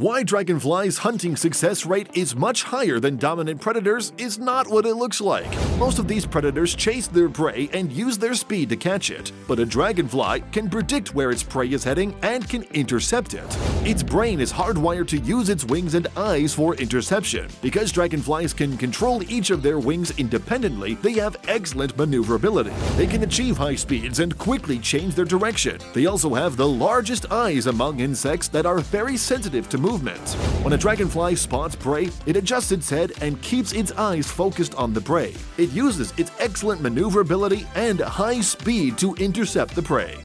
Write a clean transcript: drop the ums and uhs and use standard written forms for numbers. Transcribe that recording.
Why dragonflies' hunting success rate is much higher than dominant predators is not what it looks like. Most of these predators chase their prey and use their speed to catch it, but a dragonfly can predict where its prey is heading and can intercept it. Its brain is hardwired to use its wings and eyes for interception. Because dragonflies can control each of their wings independently, they have excellent maneuverability. They can achieve high speeds and quickly change their direction. They also have the largest eyes among insects that are very sensitive to movement. When a dragonfly spots prey, it adjusts its head and keeps its eyes focused on the prey. It uses its excellent maneuverability and high speed to intercept the prey.